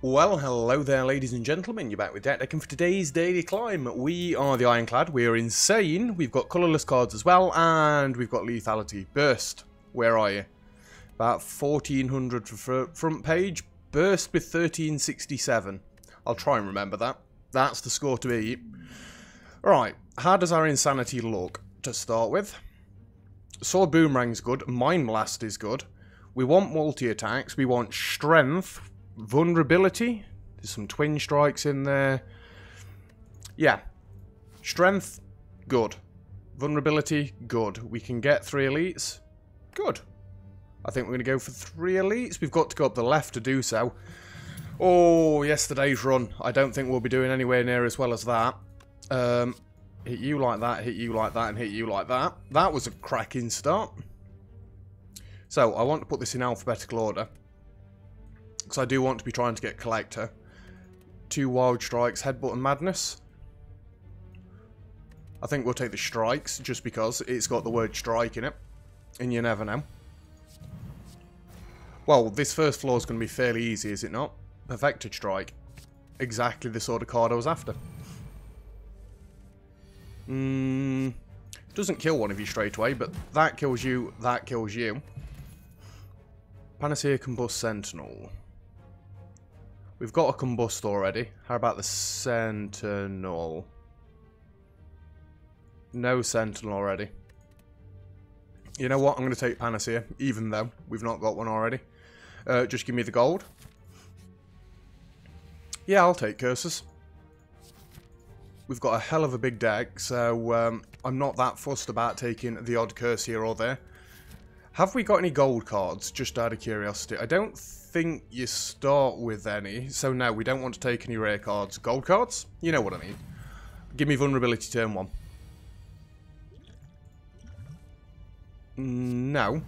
Well, hello there, ladies and gentlemen. You're back with Dak Dak, and for today's daily climb, we are the Ironclad. We are insane. We've got colourless cards as well, and we've got lethality. Burst. Where are you? About 1400 for front page. Burst with 1367. I'll try and remember that. That's the score to beat. Right. How does our insanity look to start with? Sword Boomerang's good. Mind Blast is good. We want multi-attacks. We want strength. Vulnerability, there's some twin strikes in there. Yeah, strength, good. Vulnerability, good. We can get 3 elites, good. I think we're going to go for 3 elites. We've got to go up the left to do so. Oh, yesterday's run. I don't think we'll be doing anywhere near as well as that. Hit you like that, hit you like that, and hit you like that. That was a cracking start. So, I want to put this in alphabetical order, because I do want to be trying to get Collector. 2 Wild Strikes, Headbutt and Madness. I think we'll take the Strikes, just because it's got the word Strike in it. And you never know. Well, this first floor is going to be fairly easy, is it not? Perfected Strike. Exactly the sort of card I was after. Doesn't kill one of you straight away, but that kills you, that kills you. Panacea, Combust, Sentinel. We've got a Combust already. How about the Sentinel? No Sentinel already. You know what? I'm going to take Panacea, even though we've not got one already. Just give me the gold. Yeah, I'll take Curses. We've got a hell of a big deck, so I'm not that fussed about taking the odd curse here or there. Have we got any gold cards? Just out of curiosity. I don't think you start with any. So no, we don't want to take any rare cards. Gold cards? You know what I mean. Give me vulnerability turn 1. No.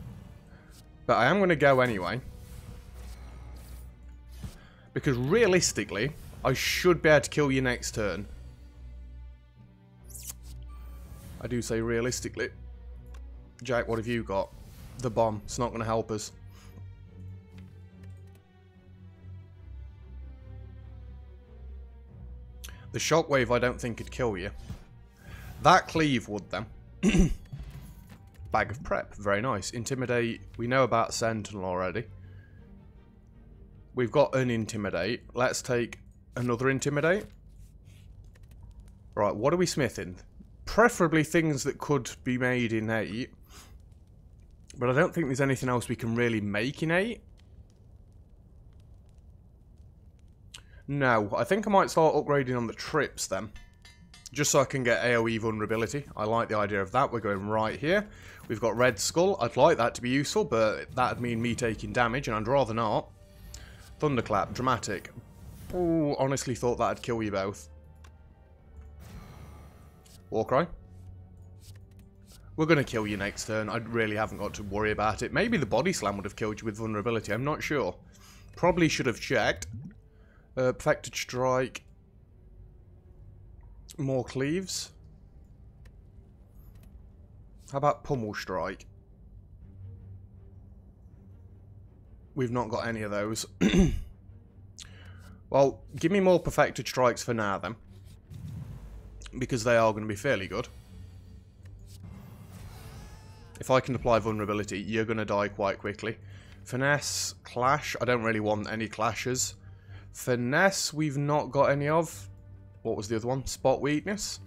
But I am going to go anyway. Because realistically, I should be able to kill you next turn. I do say realistically. Jack, what have you got? The bomb. It's not going to help us. The shockwave, I don't think it'd kill you. That cleave would then. Bag of prep. Very nice. Intimidate. We know about Sentinel already. We've got an Intimidate. Let's take another Intimidate. Right, what are we smithing? Preferably things that could be made in 8. But I don't think there's anything else we can really make in 8. No, I think I might start upgrading on the trips then. Just so I can get AoE vulnerability. I like the idea of that. We're going right here. We've got Red Skull. I'd like that to be useful, but that'd mean me taking damage, and I'd rather not. Thunderclap, dramatic. Ooh, honestly thought that'd kill you both. Warcry. We're going to kill you next turn. I really haven't got to worry about it. Maybe the Body Slam would have killed you with vulnerability. I'm not sure. Probably should have checked. Perfected Strike. More Cleaves. How about Pummel Strike? We've not got any of those. Well, give me more Perfected Strikes for now then. Because they are going to be fairly good. If I can apply vulnerability, you're going to die quite quickly. Finesse, clash. I don't really want any clashes. Finesse, we've not got any of. What was the other one? Spot weakness?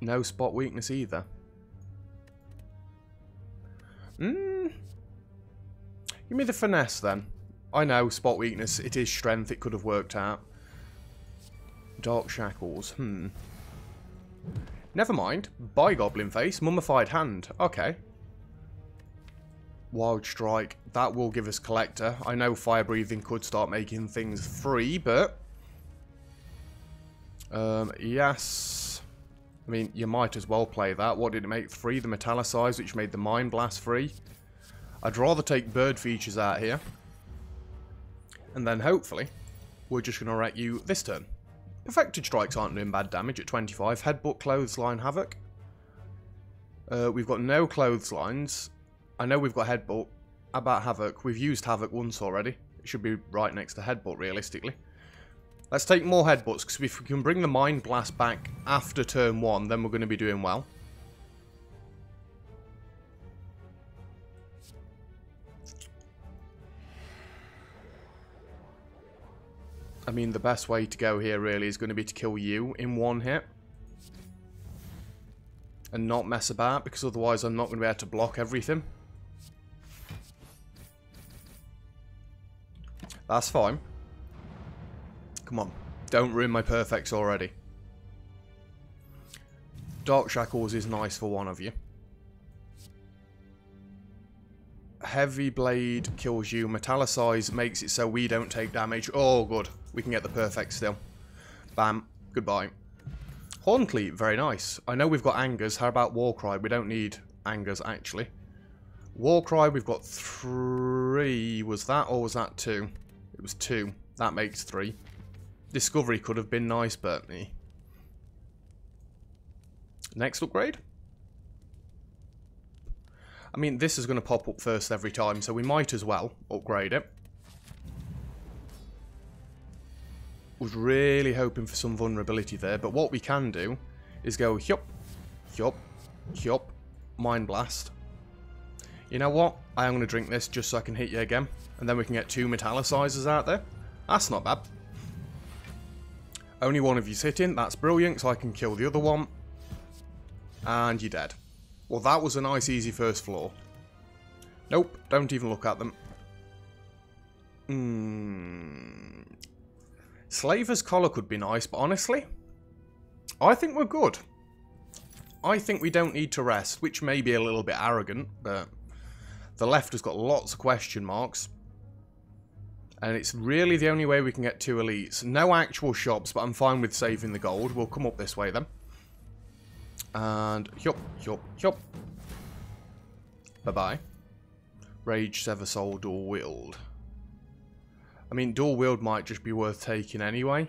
No spot weakness either. Give me the finesse then. I know, spot weakness. It is strength. It could have worked out. Dark shackles. Never mind. By Goblin Face. Mummified Hand. Okay. Wild Strike. That will give us Collector. I know Fire Breathing could start making things free, but... yes. I mean, you might as well play that. What did it make free? The Metallicize, which made the Mind Blast free. I'd rather take Bird Features out here. And then, hopefully, we're just going to wreck you this turn. Perfected Strikes aren't doing bad damage at 25. Headbutt, Clothesline, Havoc. We've got no Clotheslines. I know we've got Headbutt. about Havoc. We've used Havoc once already. It should be right next to Headbutt, realistically. Let's take more Headbutts, because if we can bring the Mind Blast back after turn 1, then we're going to be doing well. I mean, the best way to go here, really, is going to be to kill you in one hit. And not mess about, because otherwise I'm not going to be able to block everything. That's fine. Come on. Don't ruin my perfects already. Dark Shackles is nice for one of you. Heavy Blade kills you. Metallicize makes it so we don't take damage. Oh, good. We can get the perfect still. Bam. Goodbye. Horncleave, very nice. I know we've got Angers. How about Warcry? We don't need Angers, actually. Warcry, we've got 3. Was that or was that 2? It was 2. That makes 3. Discovery could have been nice, but... Next upgrade? I mean, this is going to pop up first every time, so we might as well upgrade it. Was really hoping for some vulnerability there, but what we can do is go yup, yup, yup, Mind Blast. You know what? I am going to drink this just so I can hit you again, and then we can get 2 Metallicizers out there. That's not bad. Only one of you's hitting, that's brilliant, so I can kill the other one. And you're dead. Well, that was a nice easy first floor. Nope, don't even look at them. Slaver's Collar could be nice, but honestly, I think we're good. I think we don't need to rest, which may be a little bit arrogant, but the left has got lots of question marks. And it's really the only way we can get 2 elites. No actual shops, but I'm fine with saving the gold. We'll come up this way then. And yup, yup, yup. Bye-bye. Rage, Sever Soul, Dual Wield. I mean, Dual Wield might just be worth taking anyway.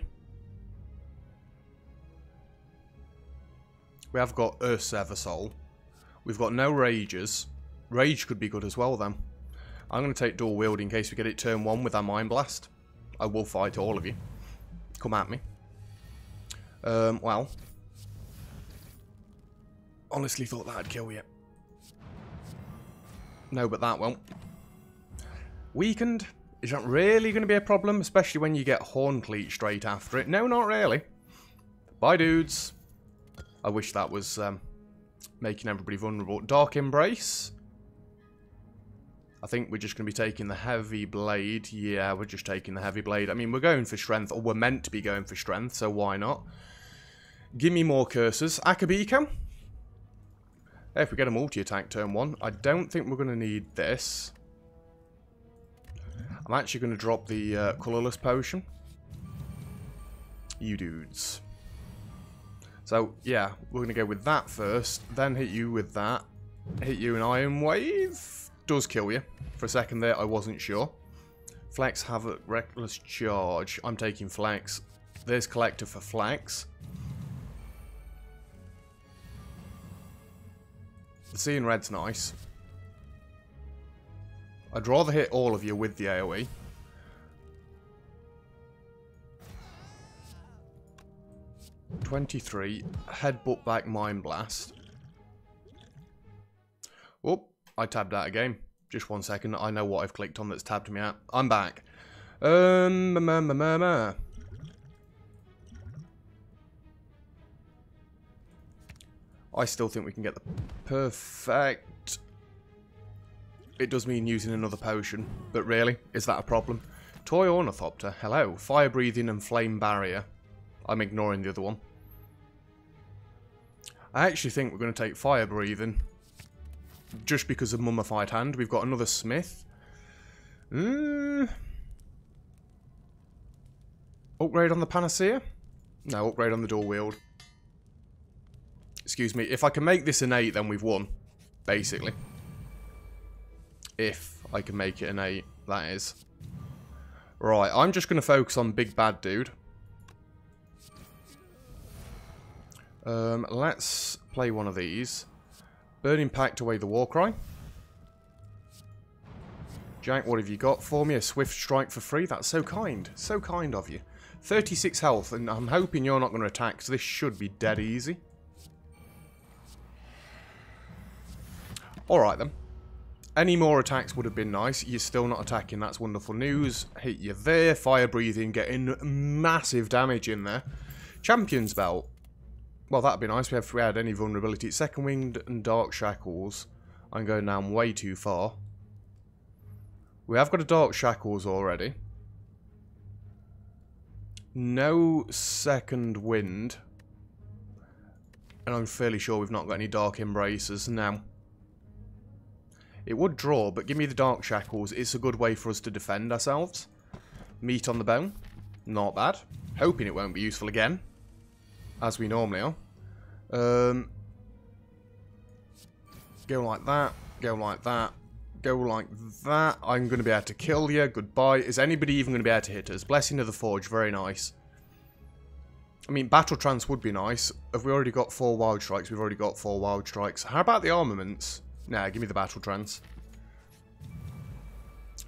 We have got Earth Sever Soul. We've got no Rages. Rage could be good as well, then. I'm going to take Dual Wield in case we get it turn 1 with our Mind Blast. I will fight all of you. Come at me. Well. Honestly thought that'd kill you. No, but that won't. Weakened. Is that really going to be a problem? Especially when you get Horncleave straight after it. No, not really. Bye, dudes. I wish that was making everybody vulnerable. Dark Embrace. I think we're just going to be taking the Heavy Blade. Yeah, we're just taking the Heavy Blade. I mean, we're going for strength, or we're meant to be going for strength, so why not? Give me more curses. Akabiko. Hey, if we get a multi-attack turn 1, I don't think we're going to need this. I'm actually going to drop the colourless potion. You dudes. So, yeah, we're going to go with that first, then hit you with that. Hit you an Iron Wave. Does kill you. For a second there, I wasn't sure. Flex, Havoc, Reckless Charge. I'm taking Flex. There's Collector for Flex. Seeing red's nice. I'd rather hit all of you with the AoE. Headbutt back, Mind Blast. Oh, I tabbed out again. Just one second. I know what I've clicked on that's tabbed me out. I'm back. I still think we can get the perfect. It does mean using another potion, but really, is that a problem? Toy Ornithopter, hello. Fire Breathing and Flame Barrier. I'm ignoring the other one. I actually think we're going to take Fire Breathing. Just because of Mummified Hand. We've got another Smith. Upgrade on the Panacea? No, upgrade on the Dual Wield. Excuse me. If I can make this an 8, then we've won. Basically. If I can make it an 8, that is. Right, I'm just going to focus on Big Bad Dude. Let's play one of these. Burning Pact away the Warcry. Jank, what have you got for me? A swift strike for free? That's so kind of you. 36 health, and I'm hoping you're not going to attack, because this should be dead easy. Alright then. Any more attacks would have been nice. You're still not attacking, that's wonderful news. Hit you there, fire breathing, getting massive damage in there. Champion's belt. Well, that'd be nice if we had any vulnerability. Second Winged and Dark Shackles. I'm going down way too far. We have got a Dark Shackles already. No Second Wind. And I'm fairly sure we've not got any Dark Embraces now. It would draw, but give me the Dark Shackles. It's a good way for us to defend ourselves. Meat on the bone. Not bad. Hoping it won't be useful again. As we normally are. Go like that. Go like that. Go like that. I'm going to be able to kill you. Goodbye. Is anybody even going to be able to hit us? Blessing of the Forge. Very nice. I mean, Battle Trance would be nice. Have we already got 4 Wild Strikes? We've already got 4 Wild Strikes. How about the armaments? Nah, give me the Battle Trance.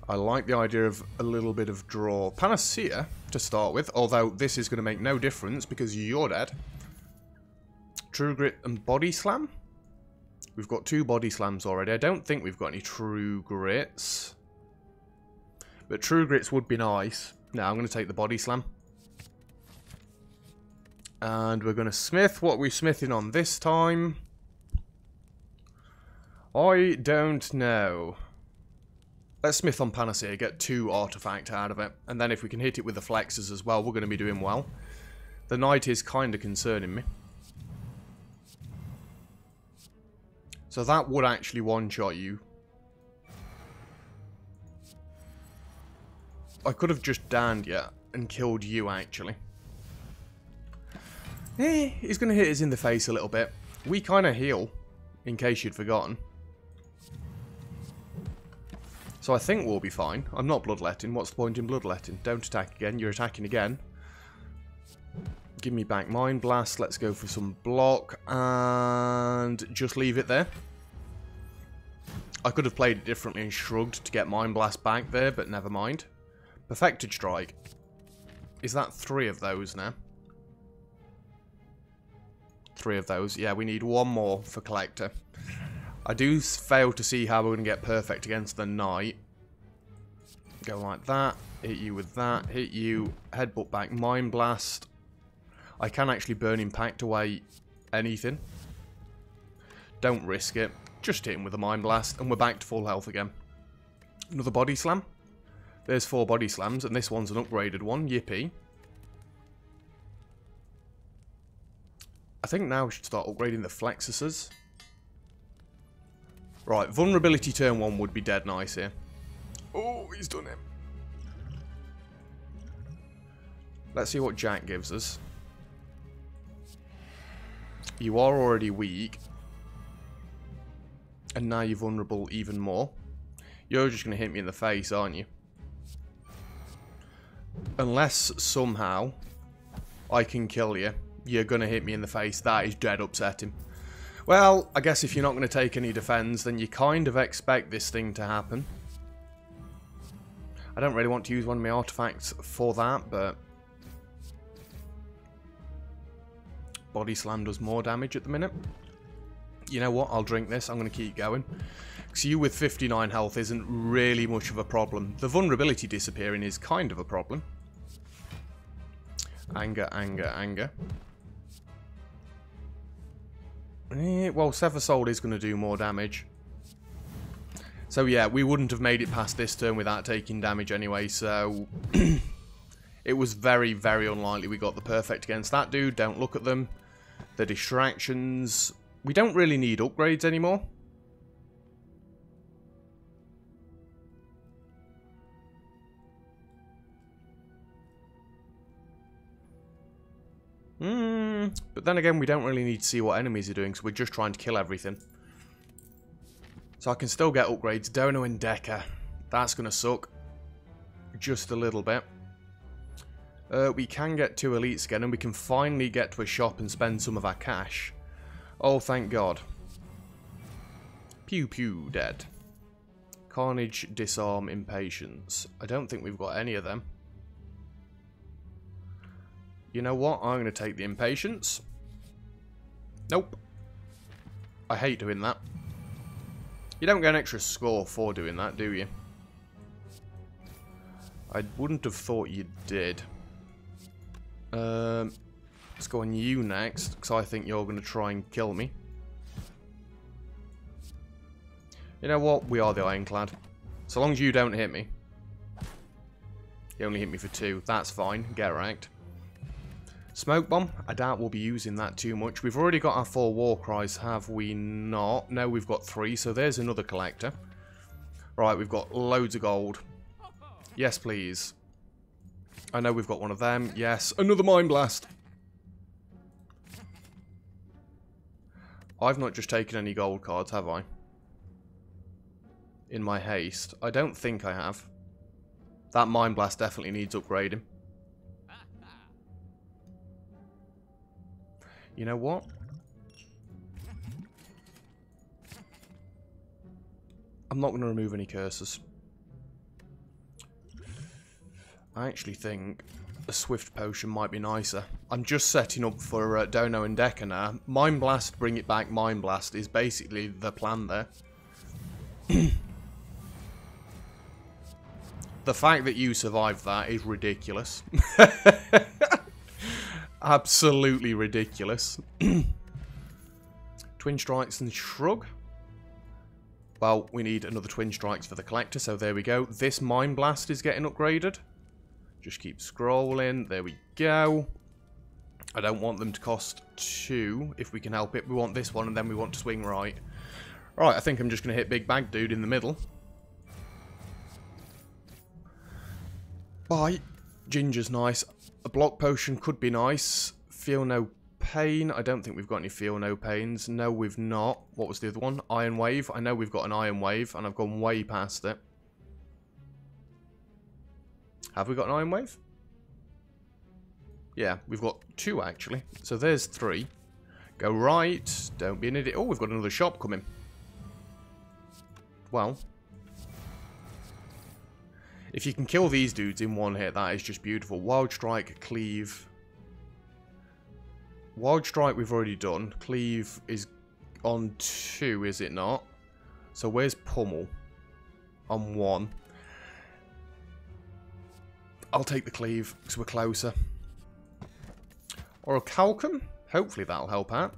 I like the idea of a little bit of draw. Panacea, to start with, although this is going to make no difference because you're dead. True Grit and Body Slam. We've got 2 Body Slams already. I don't think we've got any True Grits. But True Grits would be nice. Now I'm going to take the Body Slam. And we're going to smith. What are we smithing on this time? I don't know. Let's smith on Panacea, get 2 artifact out of it. And then if we can hit it with the flexes as well, we're going to be doing well. The knight is kind of concerning me. So that would actually one-shot you. I could have just downed you and killed you, actually. Eh, he's going to hit us in the face a little bit. We kind of heal, in case you'd forgotten. So I think we'll be fine. I'm not bloodletting. What's the point in bloodletting? Don't attack again. You're attacking again. Give me back Mind Blast. Let's go for some block. And just leave it there. I could have played it differently and shrugged to get Mind Blast back there, but never mind. Perfected Strike. Is that 3 of those now? 3 of those. Yeah, we need 1 more for Collector. I do fail to see how we're going to get perfect against the knight. Go like that. Hit you with that. Hit you. Headbutt back. Mind Blast. I can actually burn impact away anything. Don't risk it. Just hit him with a Mind Blast. And we're back to full health again. Another Body Slam. There's 4 Body Slams. And this one's an upgraded one. Yippee. I think now we should start upgrading the Flexuses. Right, vulnerability turn 1 would be dead nice here. Oh, he's done it. Let's see what Jack gives us. You are already weak. And now you're vulnerable even more. You're just going to hit me in the face, aren't you? Unless somehow I can kill you, you're going to hit me in the face. That is dead upsetting. Well, I guess if you're not going to take any defense, then you kind of expect this thing to happen. I don't really want to use one of my artifacts for that, but... Body Slam does more damage at the minute. You know what? I'll drink this. I'm going to keep going. Because you with 59 health isn't really much of a problem. The vulnerability disappearing is kind of a problem. Anger, anger, anger. Well, Sever Soul is going to do more damage. So yeah, we wouldn't have made it past this turn without taking damage anyway, so... it was very, very unlikely we got the perfect against that dude. Don't look at them. The distractions... We don't really need upgrades anymore. But then again, we don't really need to see what enemies are doing, so we're just trying to kill everything. So I can still get upgrades. Dono and Decker. That's going to suck. Just a little bit. We can get 2 elites again, and we can finally get to a shop and spend some of our cash. Oh, thank God. Pew pew, dead. Carnage, Disarm, Impatience. I don't think we've got any of them. You know what? I'm going to take the Impatience. Nope. I hate doing that. You don't get an extra score for doing that, do you? I wouldn't have thought you did. Let's go on you next, because I think you're going to try and kill me. You know what? We are the Ironclad. So long as you don't hit me. You only hit me for 2. That's fine. Get wrecked. Smoke Bomb. I doubt we'll be using that too much. We've already got our 4 war cries, have we not? No, we've got 3, so there's another collector. Right, we've got loads of gold. Yes, please. I know we've got one of them. Yes, another Mind Blast. I've not just taken any gold cards, have I? In my haste. I don't think I have. That Mind Blast definitely needs upgrading. You know what? I'm not going to remove any curses. I actually think a Swift Potion might be nicer. I'm just setting up for Dono and Deca now. Mind Blast, bring it back, Mind Blast is basically the plan there. The fact that you survived that is ridiculous. Absolutely ridiculous. Twin Strikes and Shrug. Well, we need another Twin Strikes for the collector, so there we go. This Mind Blast is getting upgraded. Just keep scrolling. There we go. I don't want them to cost 2 if we can help it. We want this one, and then we want to swing right. All right, I think I'm just going to hit Big Bag Dude in the middle. Bye. Ginger's nice. A Block Potion could be nice. Feel No Pain. I don't think we've got any Feel No Pains. No, we've not. What was the other one? Iron Wave. I know we've got an Iron Wave, and I've gone way past it. Have we got an Iron Wave? Yeah, we've got 2, actually. So there's 3. Go right. Don't be an idiot. Oh, we've got another shop coming. Well. If you can kill these dudes in one hit, that is just beautiful. Wild Strike, Cleave. Wild Strike we've already done. Cleave is on 2, is it not? So where's Pummel? On 1. I'll take the Cleave, because we're closer. Or a Calcum. Hopefully that'll help out.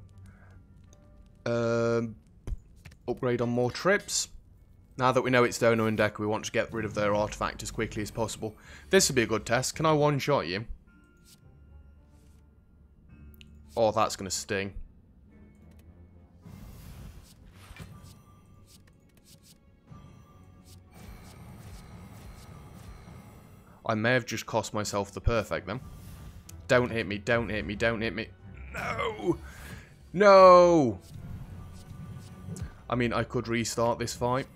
Upgrade on more trips. Now that we know it's Dono and Deca, we want to get rid of their artifact as quickly as possible. This would be a good test. Can I one-shot you? Oh, that's going to sting. I may have just cost myself the perfect then. Don't hit me, don't hit me, don't hit me. No! No! I mean, I could restart this fight.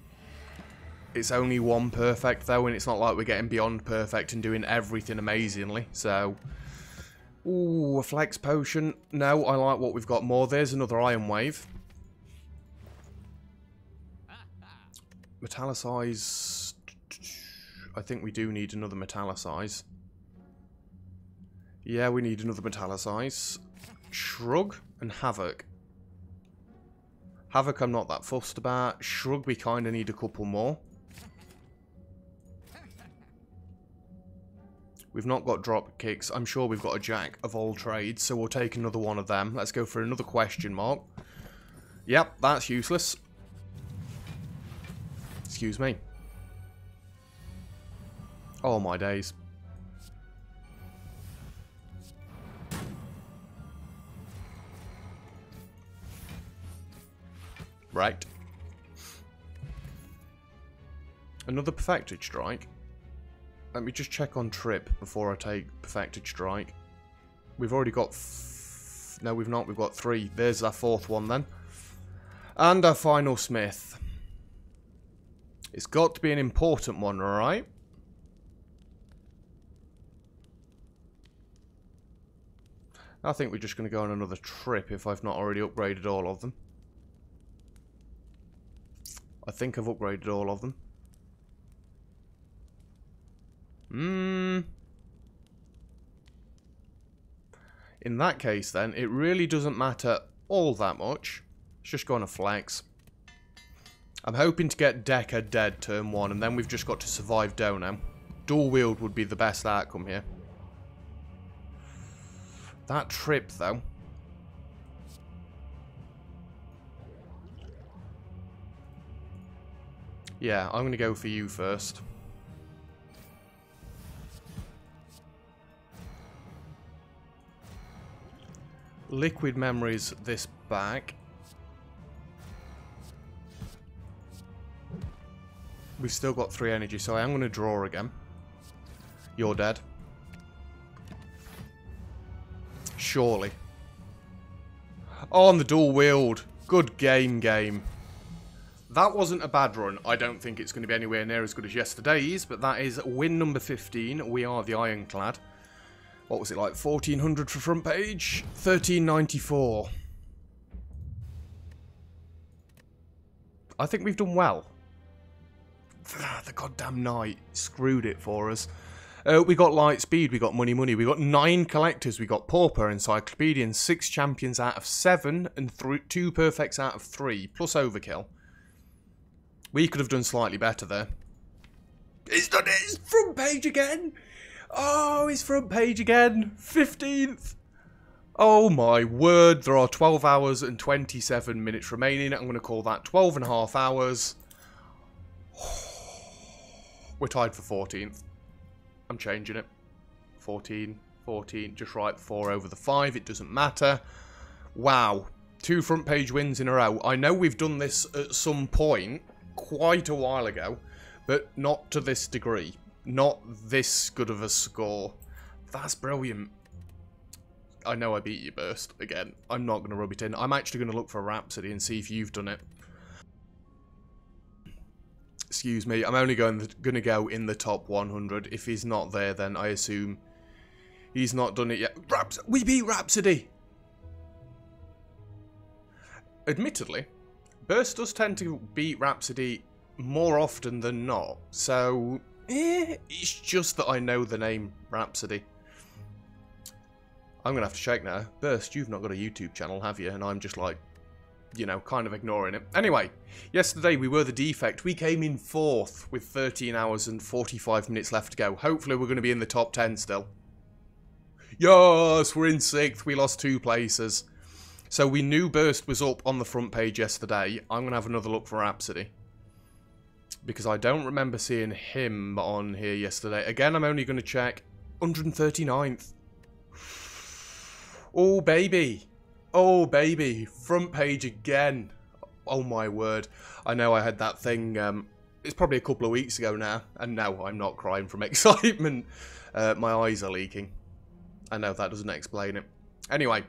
It's only 1 perfect, though, and it's not like we're getting beyond perfect and doing everything amazingly, so... Ooh, a Flex Potion. No, I like what we've got more. There's another Iron Wave. Metallicize... I think we do need another Metallicize. Yeah, we need another Metallicize. Shrug and Havoc. Havoc I'm not that fussed about. Shrug we kind of need a couple more. We've not got drop kicks. I'm sure we've got a jack of all trades, so we'll take another one of them. Let's go for another question mark. Yep, that's useless. Excuse me. Oh my days. Right. Another Perfected Strike. Let me just check on Trip before I take Perfected Strike. We've already got... No, we've not. We've got 3. There's our 4th one then. And our final Smith. It's got to be an important one, alright? I think we're just going to go on another trip if I've not already upgraded all of them. I think I've upgraded all of them. In that case, then, it really doesn't matter all that much. It's just going to flex. I'm hoping to get Decker dead turn one, and then we've just got to survive Dono. Dual wield would be the best outcome here. That trip, though. Yeah, I'm going to go for you first. Liquid memories this back. We've still got 3 energy, so I am going to draw again. You're dead. Surely. Oh, and the dual wield. Good game. That wasn't a bad run. I don't think it's going to be anywhere near as good as yesterday's, but that is win number 15. We are the Ironclad. What was it like? 1400 for front page? 1394. I think we've done well. The goddamn knight screwed it for us. We got light speed, we got money, we got 9 collectors, we got pauper, encyclopedia, and 6 champions out of 7, and 2 perfects out of 3, plus overkill. We could have done slightly better there. It's done it! It's front page again! Oh, it's front page again! 15th! Oh my word, there are 12 hours and 27 minutes remaining. I'm going to call that 12 and a half hours. We're tied for 14th. I'm changing it. 14, just right 4 over the 5. It doesn't matter. Wow. 2 front page wins in a row. I know we've done this at some point quite a while ago, but not to this degree. Not this good of a score. That's brilliant. I know I beat you, Burst, again. I'm not going to rub it in. I'm actually going to look for Rhapsody and see if you've done it. Excuse me, I'm only going to go in the top 100. If he's not there, then I assume he's not done it yet. We beat Rhapsody! Admittedly, Burst does tend to beat Rhapsody more often than not. So, it's just that I know the name Rhapsody. I'm going to have to shake now. Burst, you've not got a YouTube channel, have you? And I'm just like, you know, kind of ignoring it. Anyway, yesterday we were the defect. We came in 4th with 13 hours and 45 minutes left to go. Hopefully we're going to be in the top 10 still. Yes, we're in 6th. We lost 2 places. So we knew Burst was up on the front page yesterday. I'm going to have another look for Rhapsody, because I don't remember seeing him on here yesterday. Again, I'm only going to check. 139th. Oh, baby. Oh, baby. Front page again. Oh, my word. I know I had that thing. It's probably a couple of weeks ago now. And no, I'm not crying from excitement. My eyes are leaking. I know that doesn't explain it. Anyway,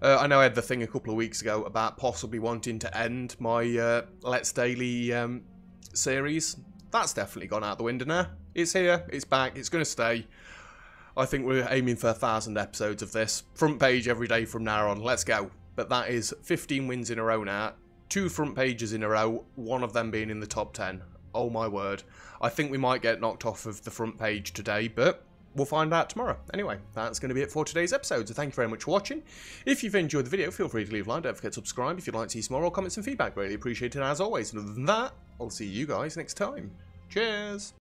I know I had the thing a couple of weeks ago about possibly wanting to end my Let's Daily series. That's definitely gone out the window now. It's here. It's back. It's going to stay. I think we're aiming for 1,000 episodes of this. Front page every day from now on. Let's go. But that is 15 wins in a row now. 2 front pages in a row. 1 of them being in the top 10. Oh my word. I think we might get knocked off of the front page today, but we'll find out tomorrow. Anyway, that's going to be it for today's episode. So thank you very much for watching. If you've enjoyed the video, feel free to leave a like. Don't forget to subscribe if you'd like to see some more or comments and feedback. Really appreciate it as always. And other than that, I'll see you guys next time. Cheers.